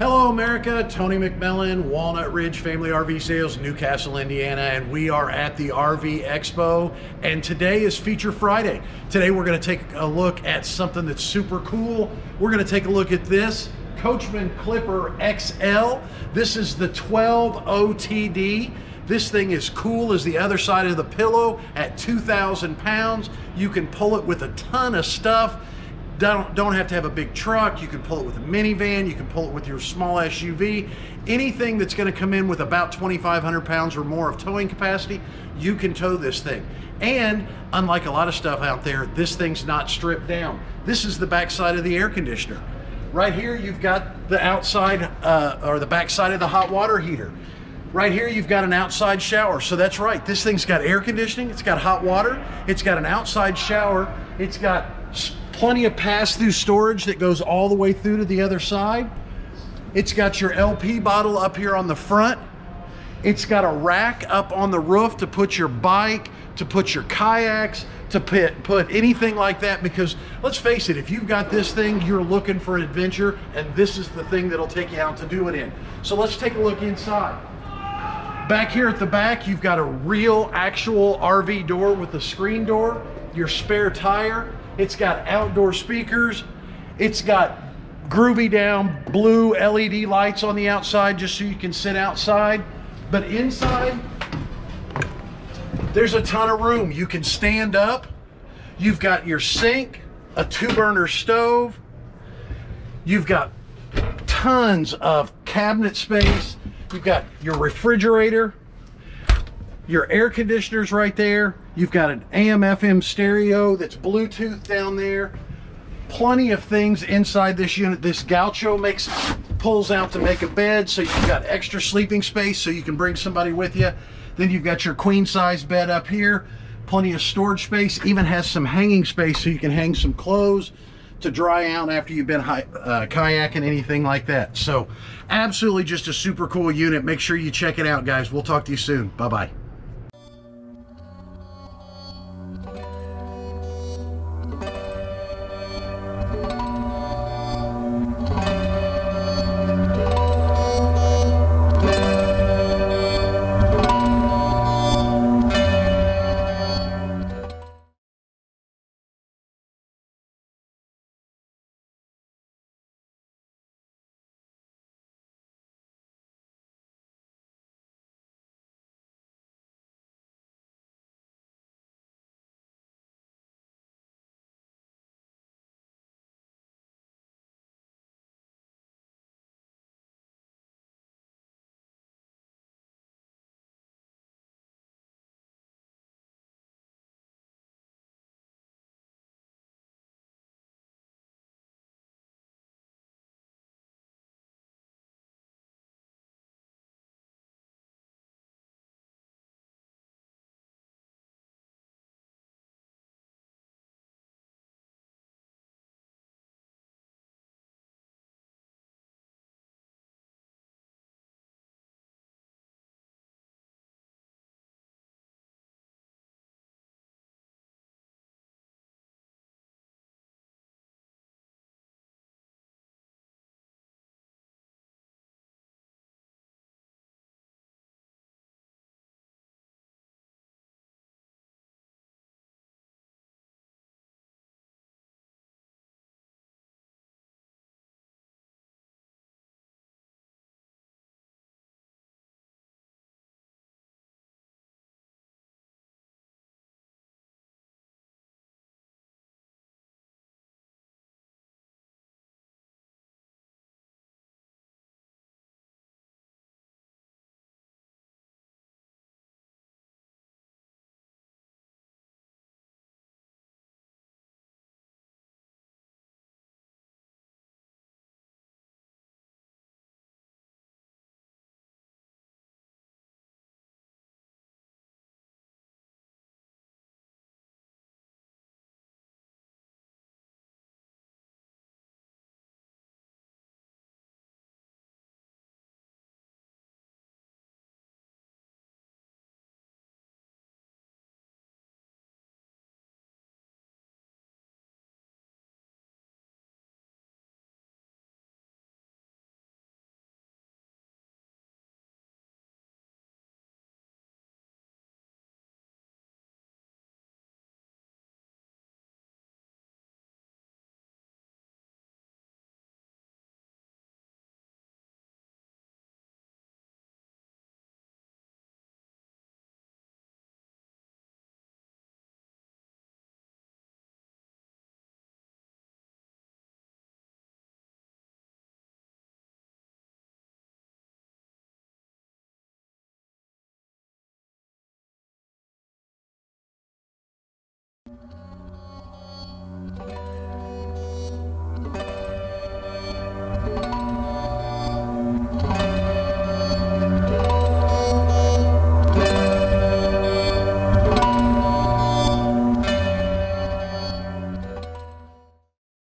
Hello America, Tony McMillan, Walnut Ridge Family RV Sales, Newcastle, Indiana, and we are at the RV Expo, and today is Feature Friday. Today we're going to take a look at something that's super cool. We're going to take a look at this Coachman Clipper XL. This is the 12TD. This thing is cool as the other side of the pillow at 2,000 pounds. You can pull it with a ton of stuff. Don't have to have a big truck. You can pull it with a minivan. You can pull it with your small SUV. Anything that's going to come in with about 2,500 pounds or more of towing capacity, you can tow this thing. And unlike a lot of stuff out there, this thing's not stripped down. This is the backside of the air conditioner. Right here, you've got the outside or the backside of the hot water heater. Right here, you've got an outside shower. So that's right. This thing's got air conditioning. It's got hot water. It's got an outside shower. It's got plenty of pass-through storage that goes all the way through to the other side. It's got your LP bottle up here on the front. It's got a rack up on the roof to put your bike, to put your kayaks, to put anything like that, because let's face it, if you've got this thing, you're looking for an adventure, and this is the thing that'll take you out to do it in. So let's take a look inside. Back here at the back, you've got a real actual RV door with a screen door, your spare tire. It's got outdoor speakers. It's got groovy down blue LED lights on the outside just so you can sit outside. But inside, there's a ton of room. You can stand up. You've got your sink, a 2-burner stove. You've got tons of cabinet space. You've got your refrigerator. Your air conditioner's right there. You've got an AM/FM stereo that's Bluetooth down there. Plenty of things inside this unit. This gaucho pulls out to make a bed, so you've got extra sleeping space so you can bring somebody with you. Then you've got your queen size bed up here. Plenty of storage space. Even has some hanging space so you can hang some clothes to dry out after you've been kayaking, anything like that. So absolutely just a super cool unit. Make sure you check it out, guys. We'll talk to you soon. Bye-bye.